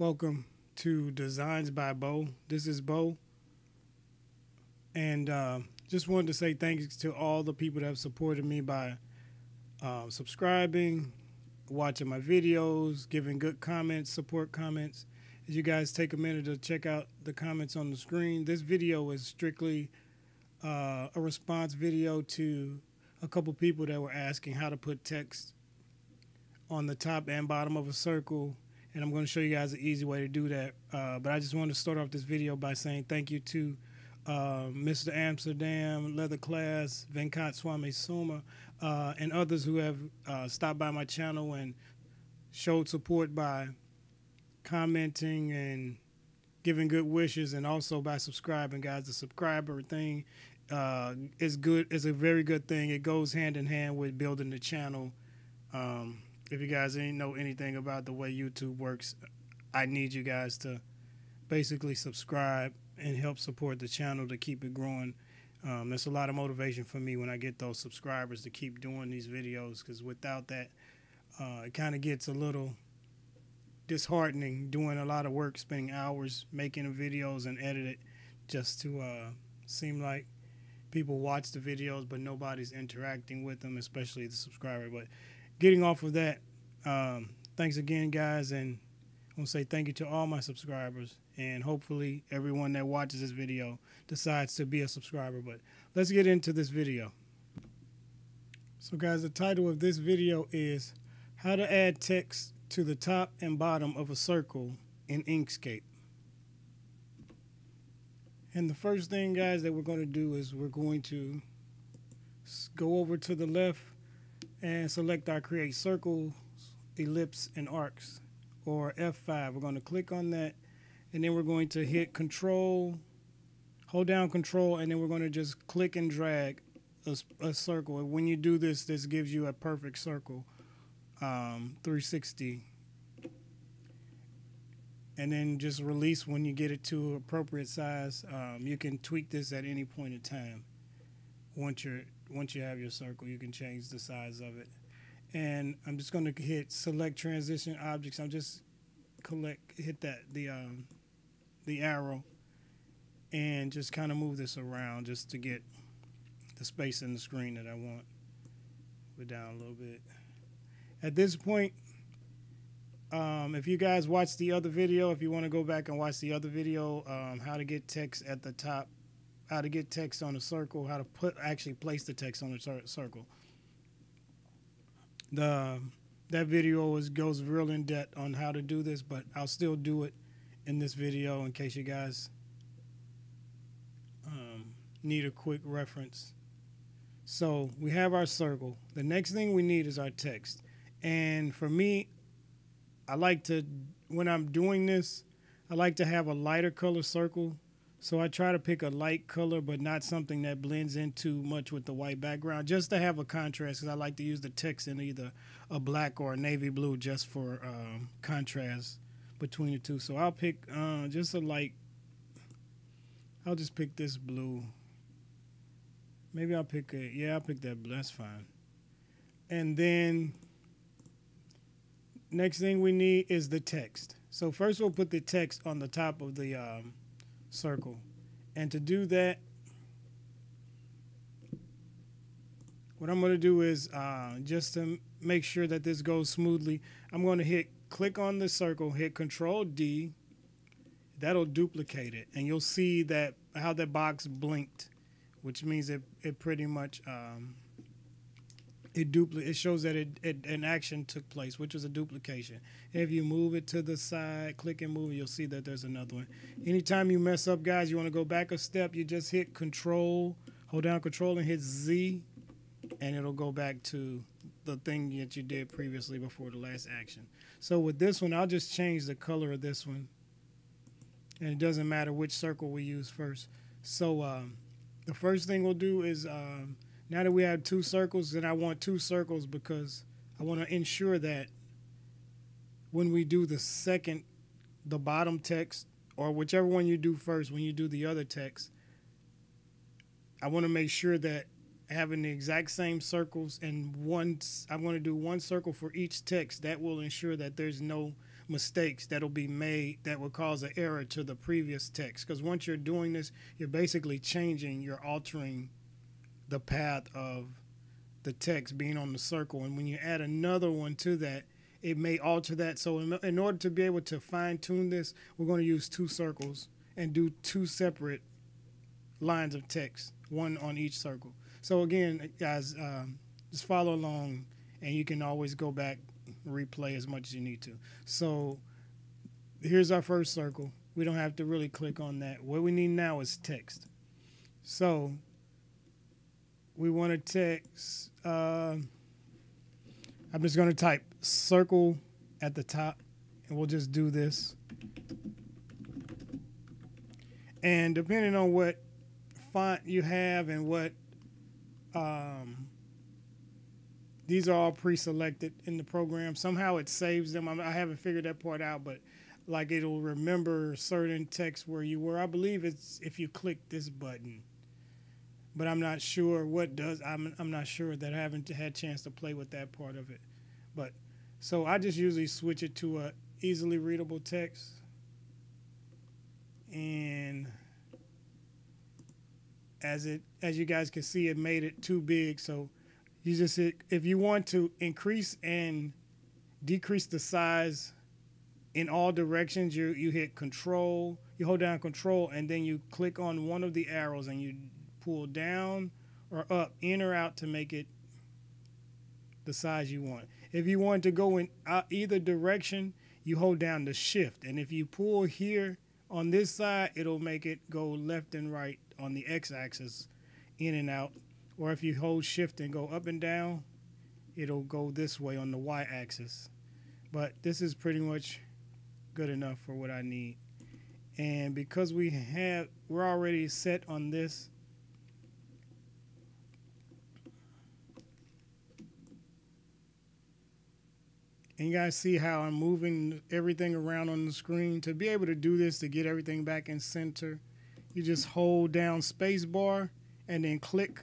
Welcome to Designs by Bo. This is Bo, and just wanted to say thanks to all the people that have supported me by subscribing, watching my videos, giving good comments, support comments. As you guys take a minute to check out the comments on the screen, this video is strictly a response video to a couple people that were asking how to put text on the top and bottom of a circle, and I'm going to show you guys an easy way to do that. But I just wanted to start off this video by saying thank you to Mr. Amsterdam, Leather Class, Venkat Swami Summa, and others who have stopped by my channel and showed support by commenting and giving good wishes, and also by subscribing. Guys, the subscriber thing is good. It's a very good thing. It goes hand in hand with building the channel. If you guys ain't know anything about the way YouTube works, I need you guys to basically subscribe and help support the channel to keep it growing. That's a lot of motivation for me when I get those subscribers to keep doing these videos, because without that, it kind of gets a little disheartening doing a lot of work, spending hours making videos and edit it just to seem like people watch the videos, but nobody's interacting with them, especially the subscriber. But getting off of that, thanks again, guys, and I want to say thank you to all my subscribers, and hopefully everyone that watches this video decides to be a subscriber. But let's get into this video. So, guys, the title of this video is How to Add Text to the Top and Bottom of a Circle in Inkscape. And the first thing, guys, that we're going to do is we're going to go over to the left and select our create circles, ellipse, and arcs, or F5. We're going to click on that, and then we're going to hit control, hold down control, and then we're going to just click and drag a circle. And when you do this, this gives you a perfect circle, 360. And then just release when you get it to appropriate size. You can tweak this at any point in time. Once you have your circle, you can change the size of it. And I'm just going to hit select transition objects. I'm just hit that the arrow, and just kind of move this around just to get the space in the screen that I want. We're down a little bit. At this point, if you guys watch the other video, if you want to go back and watch the other video, how to get text at the top, how to get text on a circle, how to actually place the text on a circle. That video goes real in depth on how to do this, but I'll still do it in this video in case you guys need a quick reference. So we have our circle. The next thing we need is our text. And for me, I like to, when I'm doing this, I like to have a lighter color circle. So I try to pick a light color, but not something that blends in too much with the white background, just to have a contrast, because I like to use the text in either a black or a navy blue just for contrast between the two. So I'll pick just a light. I'll just pick this blue. Maybe I'll pick I'll pick that blue. That's fine. And then next thing we need is the text. So first we'll put the text on the top of the circle, and to do that, what I'm going to do is just to make sure that this goes smoothly, I'm going to click on the circle, hit Control D. That'll duplicate it, and you'll see that how that box blinked, which means it pretty much it shows that an action took place, which was a duplication. If you move it to the side, click and move, you'll see that there's another one. Anytime you mess up, guys, you want to go back a step, you just hit Control, hold down Control and hit Z, and it'll go back to the thing that you did previously before the last action. So with this one, I'll just change the color of this one, and it doesn't matter which circle we use first. So the first thing we'll do is now that we have two circles, then I want two circles because I want to ensure that when we do the bottom text, or whichever one you do first, when you do the other text, I want to make sure that having the exact same circles, and I want to do one circle for each text. That will ensure that there's no mistakes that'll be made that will cause an error to the previous text. Because once you're doing this, you're basically changing, you're altering the path of the text being on the circle. And when you add another one to that, it may alter that. So in order to be able to fine tune this, we're going to use two circles and do two separate lines of text, one on each circle. So again, guys, just follow along, and you can always go back, replay as much as you need to. So here's our first circle. We don't have to really click on that. What we need now is text. So we want to text, I'm just going to type circle at the top, and we'll just do this. And depending on what font you have and what, these are all pre-selected in the program. Somehow it saves them. I haven't figured that part out, but like it'll remember certain text where you were. I believe it's if you click this button, but I'm not sure what does. I'm not sure that I haven't had a chance to play with that part of it. But so I just usually switch it to a easily readable text, and as you guys can see, it made it too big. So you just, if you want to increase and decrease the size in all directions, you hit Control, you hold down Control, and then you click on one of the arrows and you pull down or up, in or out to make it the size you want. If you want to go in either direction, you hold down the Shift, and if you pull here on this side, it'll make it go left and right on the x-axis, in and out. Or if you hold Shift and go up and down, it'll go this way on the y-axis. But this is pretty much good enough for what I need. And because we're already set on this, and you guys see how I'm moving everything around on the screen. To be able to do this, to get everything back in center, you just hold down space bar and then click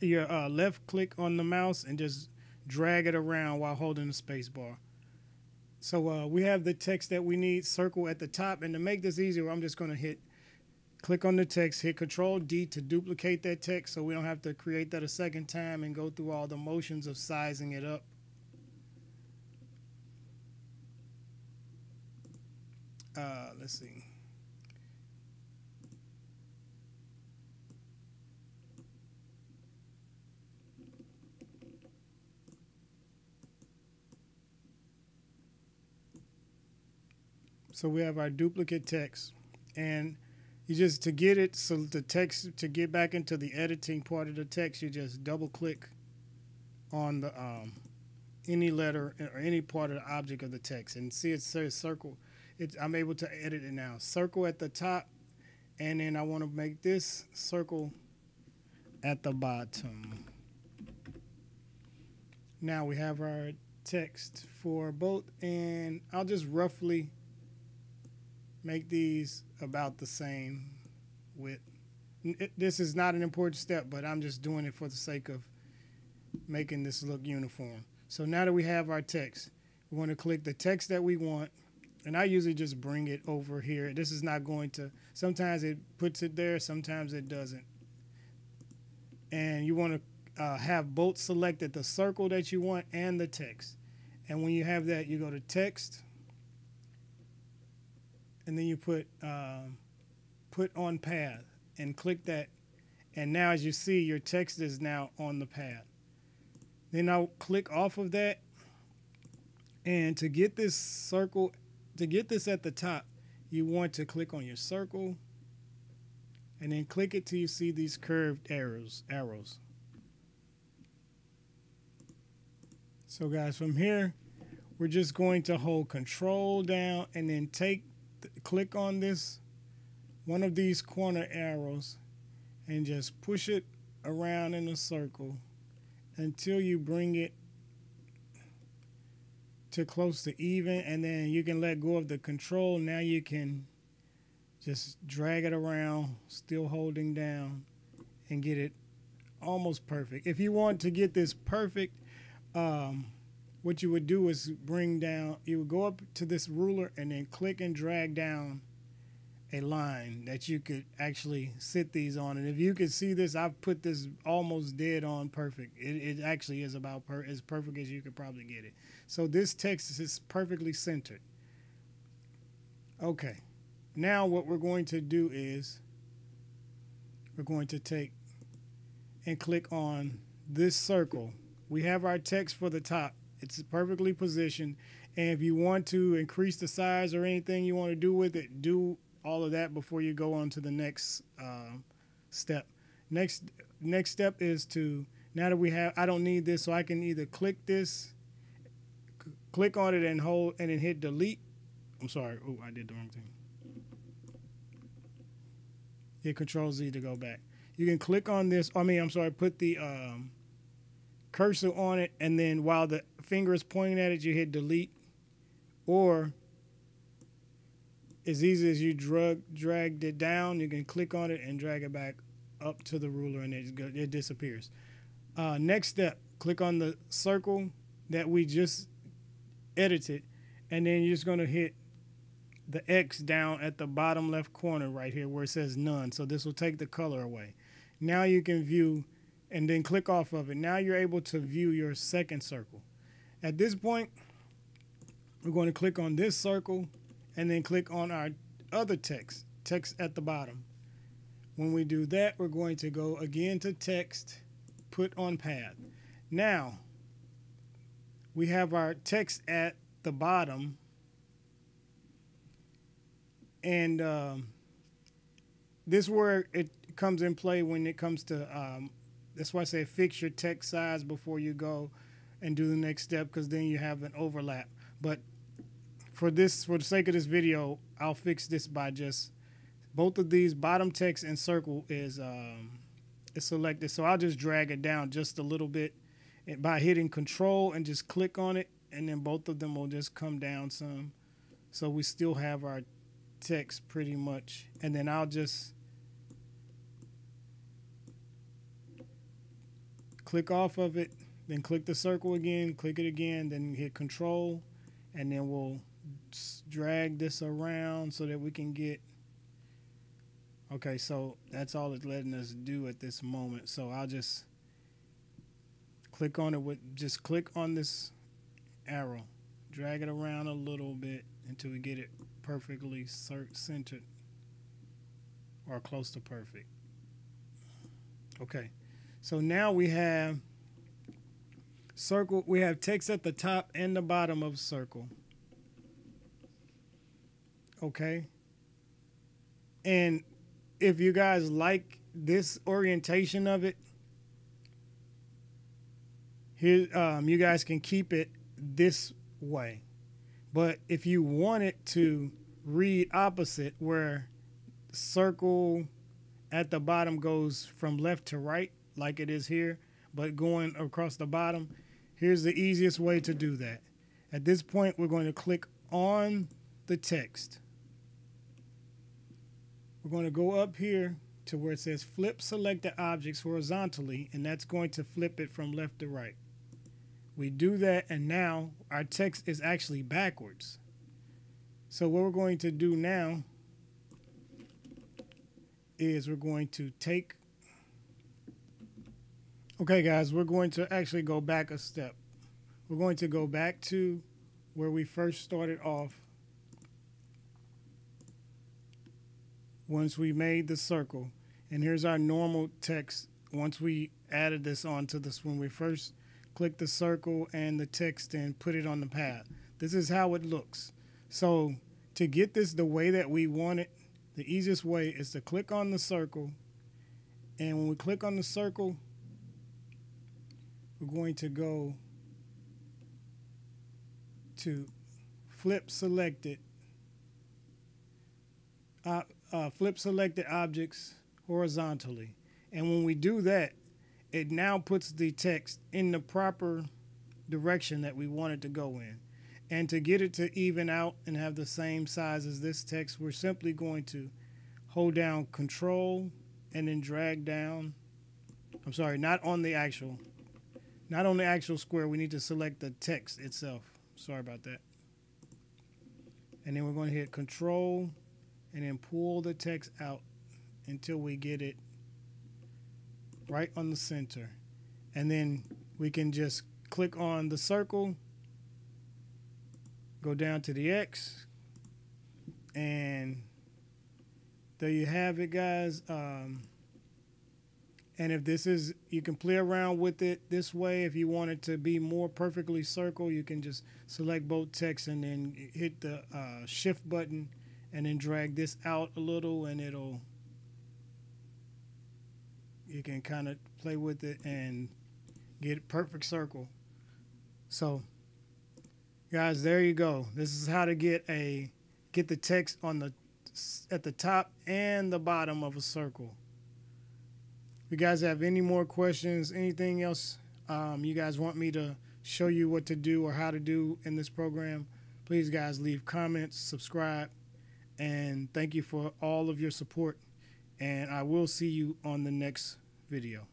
your left click on the mouse and just drag it around while holding the space bar. So we have the text that we need, circle at the top. And to make this easier, I'm just going to click on the text, hit Control-D to duplicate that text so we don't have to create that a second time and go through all the motions of sizing it up. Let's see. So we have our duplicate text, and you just, to get it, so the text, to get back into the editing part of the text, you just double click on the any letter or any part of the object of the text, and see it says circle. I'm able to edit it now. Circle at the top, and then I want to make this circle at the bottom. Now we have our text for both, and I'll just roughly make these about the same width. This is not an important step, but I'm just doing it for the sake of making this look uniform. So now that we have our text, we want to click the text that we want, and I usually just bring it over here. This is not going to, sometimes it puts it there, sometimes it doesn't. And you want to have both selected, the circle that you want and the text. And when you have that, you go to text, and then you put put on path and click that, and now as you see, your text is now on the path. Then I'll click off of that, and to get this circle, to get this at the top, you want to click on your circle and then click it till you see these curved arrows. So guys, from here we're just going to hold Control down and then click on this, one of these corner arrows, and just push it around in a circle until you bring it to close to even, and then you can let go of the Control. Now you can just drag it around, still holding down, and get it almost perfect. If you want to get this perfect, what you would do is bring down, you would go up to this ruler and then click and drag down a line that you could actually sit these on. And if you could see this, I've put this almost dead on perfect. It actually is about as perfect as you could probably get it. So this text is perfectly centered. Okay, now what we're going to do is we're going to take and click on this circle. We have our text for the top. It's perfectly positioned. And if you want to increase the size or anything you want to do with it, do all of that before you go on to the next step. Next step is to, now that we have, I don't need this, so I can either click this, click on it and hold, and then hit delete. I'm sorry. Oh, I did the wrong thing. Hit Control Z to go back. You can click on this. I mean, I'm sorry. Put the cursor on it, and then while the finger is pointing at it, you hit delete. Or as easy as you dragged it down, you can click on it and drag it back up to the ruler, and it disappears. Next step, click on the circle that we just edited, and then you're just going to hit the X down at the bottom left corner right here where it says none. So this will take the color away. Now you can view, and then click off of it. Now you're able to view your second circle. At this point, we're going to click on this circle and then click on our other text at the bottom. When we do that, we're going to go again to text, put on path. Now we have our text at the bottom, and this is where it comes in play when it comes to that's why I say fix your text size before you go and do the next step, because then you have an overlap. But for the sake of this video, I'll fix this by just both of these, bottom text and circle is selected, so I'll just drag it down just a little bit and by hitting Control and just click on it, and then both of them will just come down some, so we still have our text pretty much. And then I'll just click off of it, then click the circle again, click it again, then hit Control, and then we'll drag this around so that we can get, okay, so that's all it's letting us do at this moment. So I'll just click on it with, just click on this arrow, drag it around a little bit until we get it perfectly centered or close to perfect. Okay, so now we have circle, we have text at the top and the bottom of circle. Okay, and if you guys like this orientation of it here, you guys can keep it this way. But if you want it to read opposite, where circle at the bottom goes from left to right like it is here, but going across the bottom, here's the easiest way to do that. At this point, we're going to click on the text. We're going to go up here to where it says flip selected objects horizontally, and that's going to flip it from left to right. We do that, and now our text is actually backwards. So what we're going to do now is we're going to take, okay guys, we're going to actually go back a step. We're going to go back to where we first started off once we made the circle. And here's our normal text once we added this onto this, when we first click the circle and the text and put it on the path. This is how it looks. So to get this the way that we want it, the easiest way is to click on the circle. And when we click on the circle, we're going to go to flip selected objects horizontally. And when we do that, it now puts the text in the proper direction that we want it to go in. And to get it to even out and have the same size as this text, we're simply going to hold down Control and then drag down. I'm sorry, not on the actual, Not on the actual square, we need to select the text itself. Sorry about that. And then we're going to hit Control and then pull the text out until we get it right on the center. And then we can just click on the circle, go down to the X, and there you have it, guys. And if this is, you can play around with it this way. If you want it to be more perfectly circle, you can just select both texts and then hit the shift button and then drag this out a little, and it'll, you can kind of play with it and get a perfect circle. So guys, there you go. This is how to get the text on the at the top and the bottom of a circle. If you guys have any more questions, anything else you guys want me to show you what to do or how to do in this program, please guys leave comments, subscribe, and thank you for all of your support. And I will see you on the next video.